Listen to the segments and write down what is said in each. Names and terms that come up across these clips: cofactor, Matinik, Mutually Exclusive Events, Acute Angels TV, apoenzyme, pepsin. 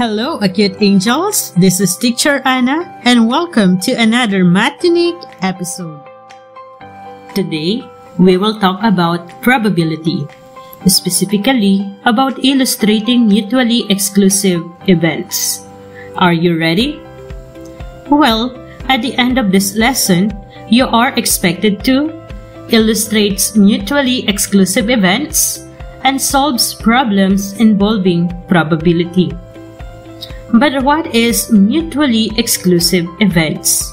Hello Acute Angels, this is Teacher Anna and welcome to another Matinik episode. Today, we will talk about probability, specifically about illustrating mutually exclusive events. Are you ready? Well, at the end of this lesson, you are expected to illustrate mutually exclusive events and solves problems involving probability. But what is mutually exclusive events?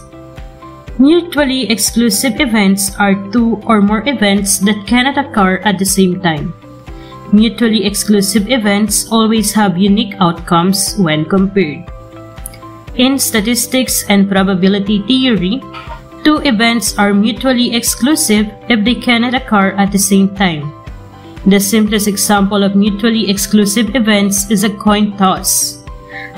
Mutually exclusive events are two or more events that cannot occur at the same time. Mutually exclusive events always have unique outcomes when compared. In statistics and probability theory, two events are mutually exclusive if they cannot occur at the same time. The simplest example of mutually exclusive events is a coin toss.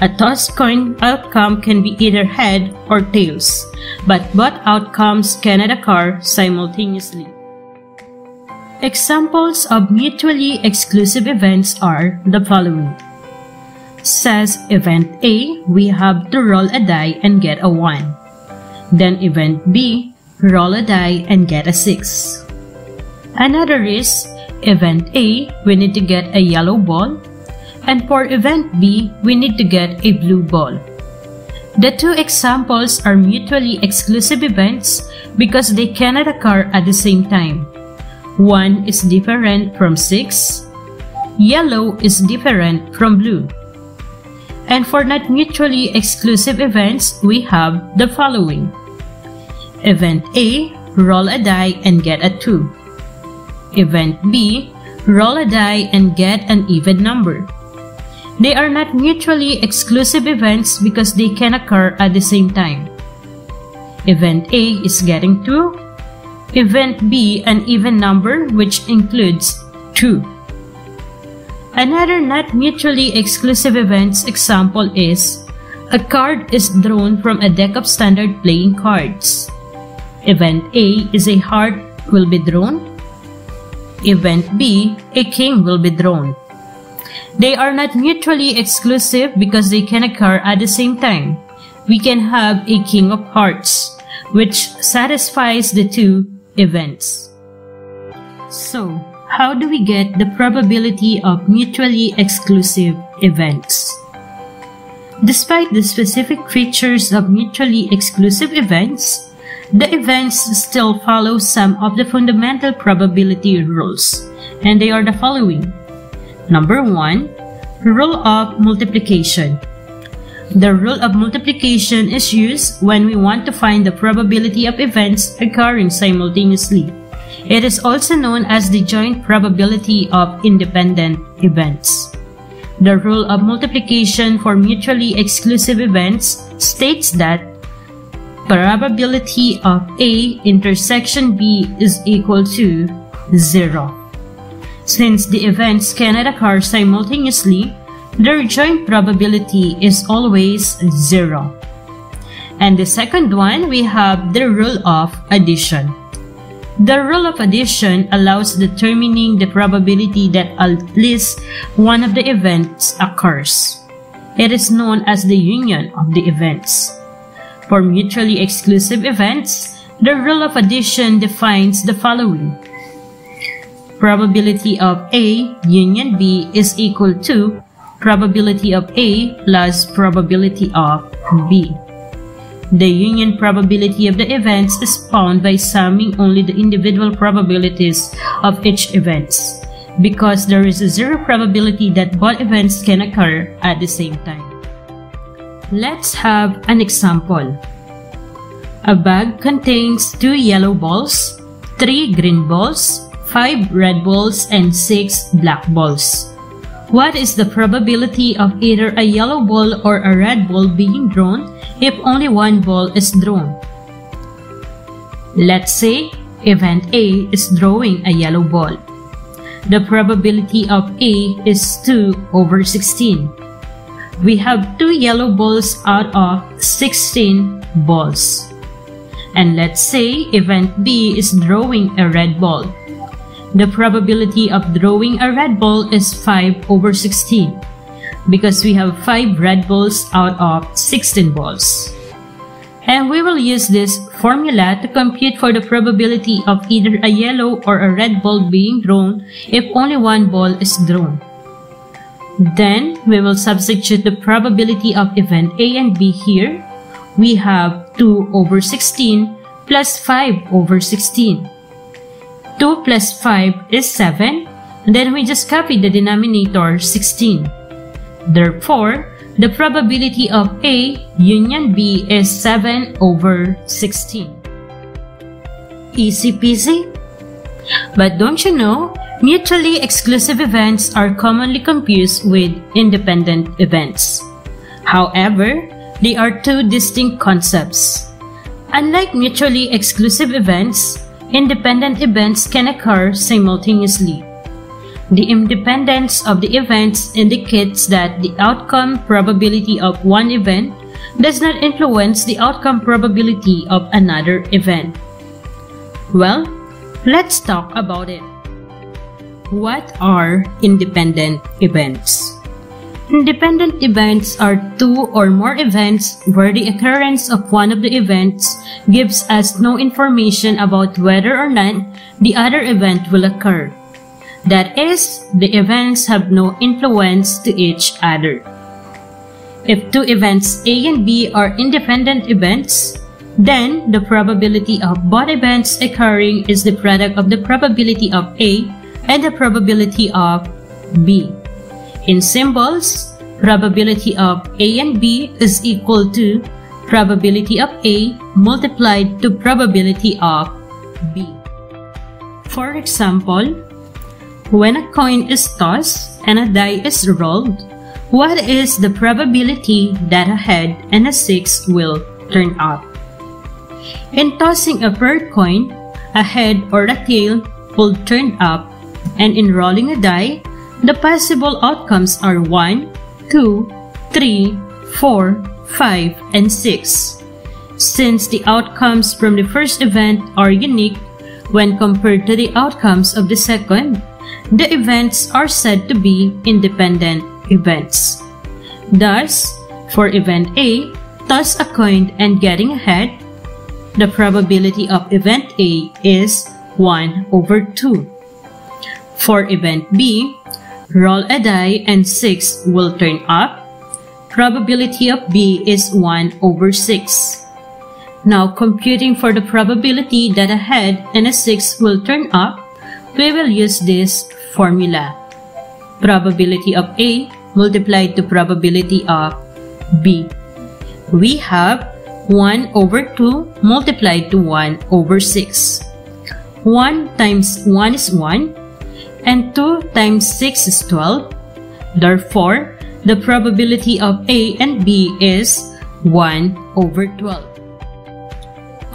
A tossed coin outcome can be either head or tails, but both outcomes cannot occur simultaneously. Examples of mutually exclusive events are the following. Says event A, we have to roll a die and get a 1. Then event B, roll a die and get a 6. Another is event A, we need to get a yellow ball. And for event B, we need to get a blue ball. The two examples are mutually exclusive events because they cannot occur at the same time. 1 is different from 6. Yellow is different from blue. And for not mutually exclusive events, we have the following. Event A, roll a die and get a 2. Event B, roll a die and get an even number. They are not mutually exclusive events because they can occur at the same time. Event A is getting 2. Event B, an even number which includes 2. Another not mutually exclusive events example is a card is drawn from a deck of standard playing cards. Event A is a heart will be drawn. Event B, a king will be drawn. They are not mutually exclusive because they can occur at the same time. We can have a king of hearts, which satisfies the two events. So, how do we get the probability of mutually exclusive events? Despite the specific features of mutually exclusive events, the events still follow some of the fundamental probability rules, and they are the following. Number 1, rule of multiplication. The rule of multiplication is used when we want to find the probability of events occurring simultaneously. It is also known as the joint probability of independent events. The rule of multiplication for mutually exclusive events states that probability of A intersection B is equal to 0. Since the events cannot occur simultaneously, their joint probability is always 0. And the second one, we have the rule of addition. The rule of addition allows determining the probability that at least one of the events occurs. It is known as the union of the events. For mutually exclusive events, the rule of addition defines the following. Probability of A union B is equal to probability of A plus probability of B. The union probability of the events is found by summing only the individual probabilities of each event, because there is a 0 probability that both events can occur at the same time. Let's have an example. A bag contains 2 yellow balls, 3 green balls, 5 red balls, and 6 black balls. What is the probability of either a yellow ball or a red ball being drawn if only one ball is drawn? Let's say event A is drawing a yellow ball. The probability of A is 2 over 16. We have 2 yellow balls out of 16 balls. And let's say event B is drawing a red ball. The probability of drawing a red ball is 5 over 16. because we have 5 red balls out of 16 balls. And we will use this formula to compute for the probability of either a yellow or a red ball being thrown if only one ball is thrown. Then we will substitute the probability of event A and B here. We have 2 over 16 plus 5 over 16. 2 plus 5 is 7, and then we just copy the denominator 16. Therefore, the probability of A union B is 7 over 16. Easy peasy. But don't you know, mutually exclusive events are commonly confused with independent events. However, they are two distinct concepts. Unlike mutually exclusive events, independent events can occur simultaneously. The independence of the events indicates that the outcome probability of one event does not influence the outcome probability of another event. Well, let's talk about it. What are independent events? Independent events are two or more events where the occurrence of one of the events gives us no information about whether or not the other event will occur. That is, the events have no influence to each other. If two events A and B are independent events, then the probability of both events occurring is the product of the probability of A and the probability of B. In symbols, probability of A and B is equal to probability of A multiplied to probability of B. For example, when a coin is tossed and a die is rolled, what is the probability that a head and a 6 will turn up? In tossing a pair coin, a head or a tail will turn up, and in rolling a die, the possible outcomes are 1, 2, 3, 4, 5, and 6. Since the outcomes from the first event are unique when compared to the outcomes of the second, the events are said to be independent events. Thus, for event A, toss a coin and getting a head, the probability of event A is 1 over 2. For event B, roll a die and 6 will turn up. Probability of B is 1 over 6. Now, computing for the probability that a head and a 6 will turn up, we will use this formula. Probability of A multiplied to probability of B. We have 1 over 2 multiplied to 1 over 6. 1 times 1 is 1. And 2 times 6 is 12. Therefore, the probability of A and B is 1 over 12.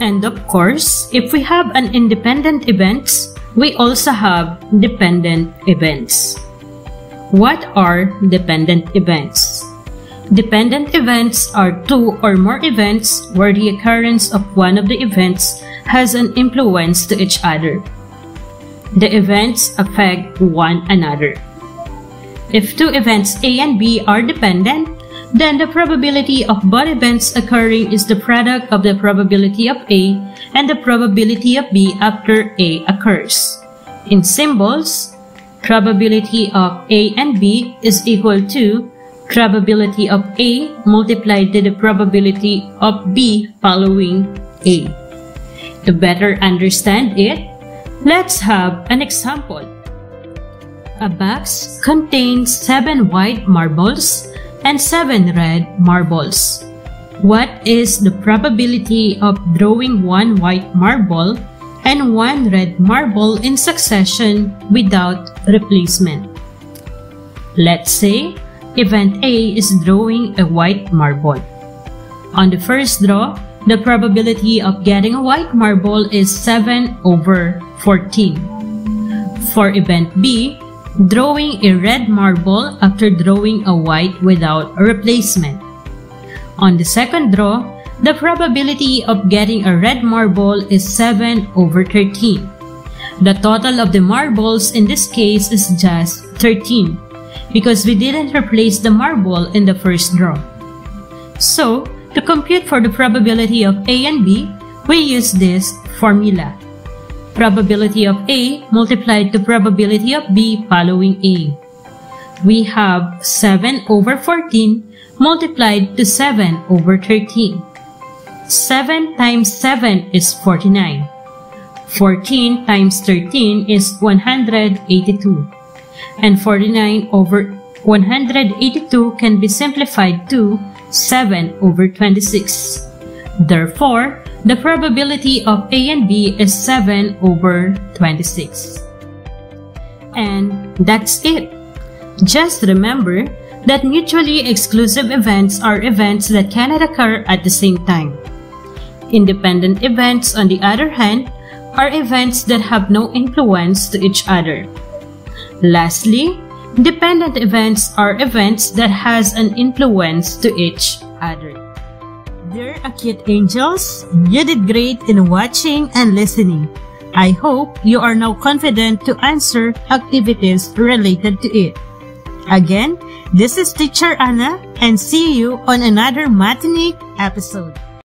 And of course, if we have an independent events, we also have dependent events. What are dependent events? Dependent events are two or more events where the occurrence of one of the events has an influence to each other. The events affect one another. If two events A and B are dependent, then the probability of both events occurring is the product of the probability of A and the probability of B after A occurs. In symbols, probability of A and B is equal to probability of A multiplied to the probability of B following A. To better understand it, let's have an example. A box contains 7 white marbles and 7 red marbles. What is the probability of drawing 1 white marble and 1 red marble in succession without replacement? Let's say event A is drawing a white marble. On the first draw, the probability of getting a white marble is 7 over 14. For event B, drawing a red marble after drawing a white without a replacement. On the second draw, the probability of getting a red marble is 7 over 13. The total of the marbles in this case is just 13. because we didn't replace the marble in the first draw. So, to compute for the probability of A and B, we use this formula. Probability of A multiplied to probability of B following A. We have 7 over 14 multiplied to 7 over 13. 7 times 7 is 49. 14 times 13 is 182. And 49 over 182 can be simplified to 7 over 26. Therefore, the probability of A and B is 7 over 26. And that's it. Just remember that mutually exclusive events are events that cannot occur at the same time. Independent events, on the other hand, are events that have no influence to each other. Lastly, dependent events are events that has an influence to each other. Dear Acute Angels, you did great in watching and listening. I hope you are now confident to answer activities related to it. Again, this is Teacher Anna, and see you on another Matinik episode.